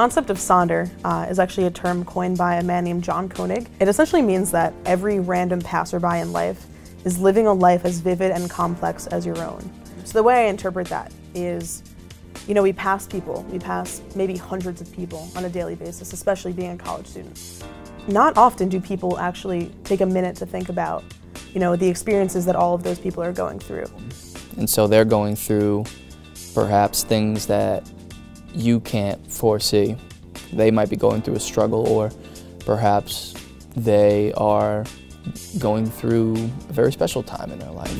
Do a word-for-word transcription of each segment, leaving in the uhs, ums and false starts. concept of Sonder uh, is actually a term coined by a man named John Koenig. It essentially means that every random passerby in life is living a life as vivid and complex as your own. So the way I interpret that is, you know, we pass people, we pass maybe hundreds of people on a daily basis, especially being a college student. Not often do people actually take a minute to think about, you know, the experiences that all of those people are going through. And so they're going through perhaps things that you can't foresee. They might be going through a struggle, or perhaps they are going through a very special time in their life.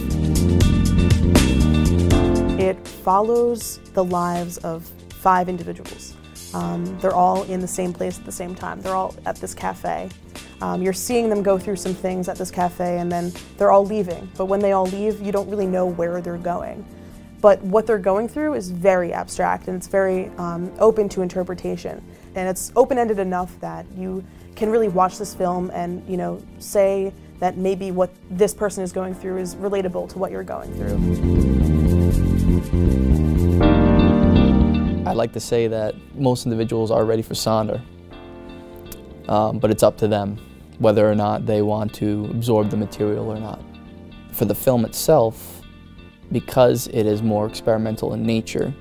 It follows the lives of five individuals. Um, they're all in the same place at the same time. They're all at this cafe. Um, you're seeing them go through some things at this cafe, and then they're all leaving. But when they all leave, you don't really know where they're going. But what they're going through is very abstract, and it's very um, open to interpretation. And it's open-ended enough that you can really watch this film and, you know, say that maybe what this person is going through is relatable to what you're going through. I like to say that most individuals are ready for Sonder, um, but it's up to them whether or not they want to absorb the material or not. For the film itself, because it is more experimental in nature,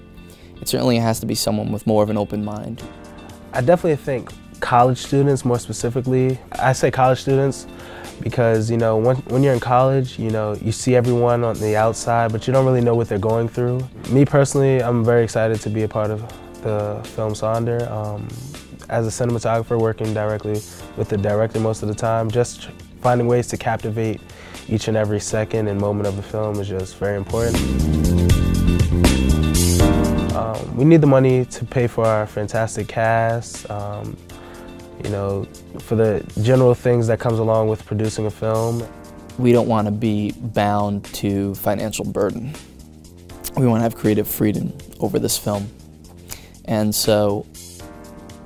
it certainly has to be someone with more of an open mind. I definitely think college students, more specifically, I say college students because, you know, when, when you're in college, you know, you see everyone on the outside, but you don't really know what they're going through. Me personally, I'm very excited to be a part of the film Sonder. Um, as a cinematographer, working directly with the director most of the time, just finding ways to captivate each and every second and moment of the film is just very important. Um, we need the money to pay for our fantastic cast, um, you know, for the general things that comes along with producing a film. We don't want to be bound to financial burden. We want to have creative freedom over this film. And so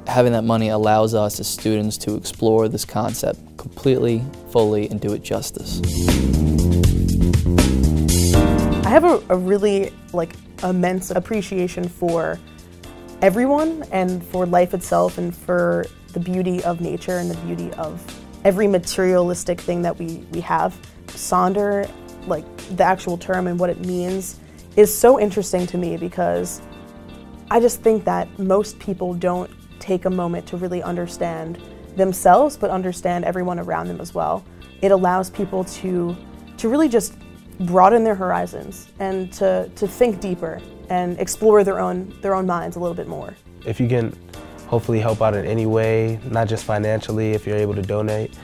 having that money allows us as students to explore this concept completely, fully, and do it justice. I have a, a really like immense appreciation for everyone and for life itself and for the beauty of nature and the beauty of every materialistic thing that we, we have. Sonder, like the actual term and what it means, is so interesting to me because I just think that most people don't take a moment to really understand themselves, but understand everyone around them as well. It allows people to, to really just broaden their horizons and to, to think deeper and explore their own, their own minds a little bit more. If you can hopefully help out in any way, not just financially, if you're able to donate.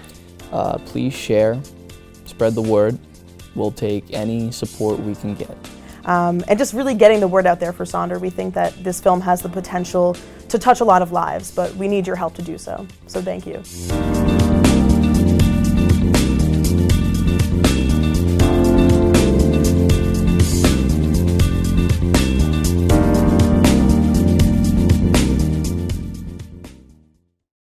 Uh, please share, spread the word. We'll take any support we can get. Um, and just really getting the word out there for Sonder. We think that this film has the potential to touch a lot of lives, but we need your help to do so. So thank you.